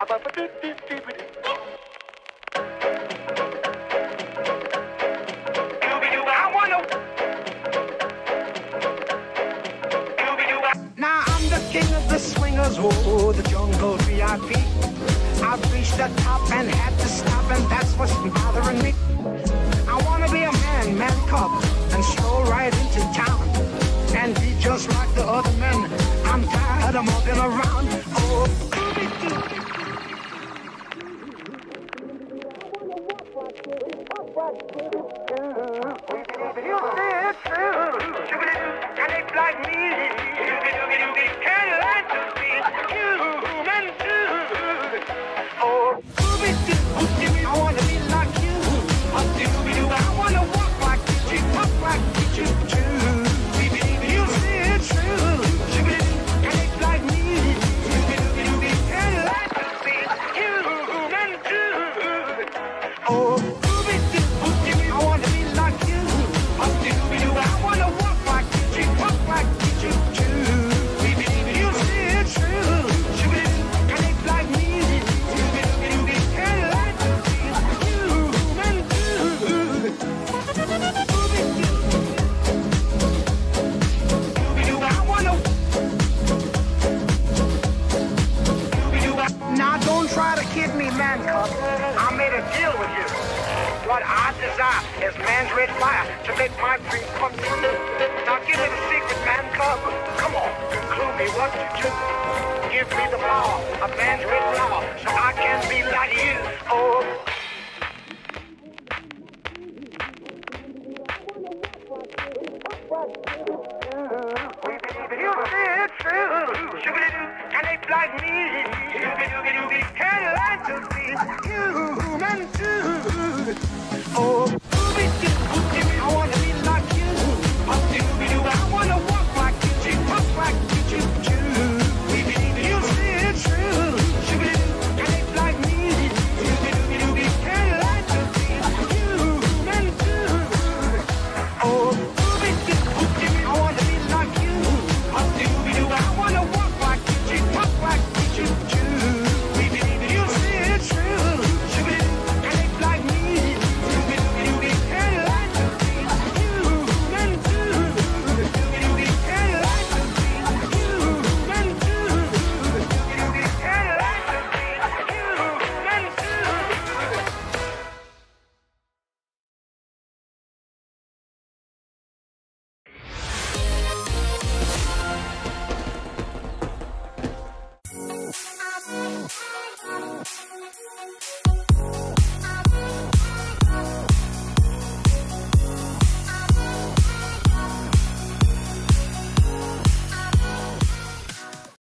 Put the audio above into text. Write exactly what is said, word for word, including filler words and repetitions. Now I'm the king of the swingers, oh, the jungle V I P. I've reached the top and had to stop, and that's what's been bothering me. I wanna be a man, man cop, and stroll right into town and be just like the other men. I'm tired of walking around. Oh. What I desire is man's red fire to make my dream come true. Now give me the secret, man cub. Come on, conclude me what you do. Give me the power of man's red power so I can be like you. Oh. We believe in you, it's true. Shoo-ba-doo-doo, can they like me? Shoo-ba-doo-doo-doo, can they like to be human too? Oh.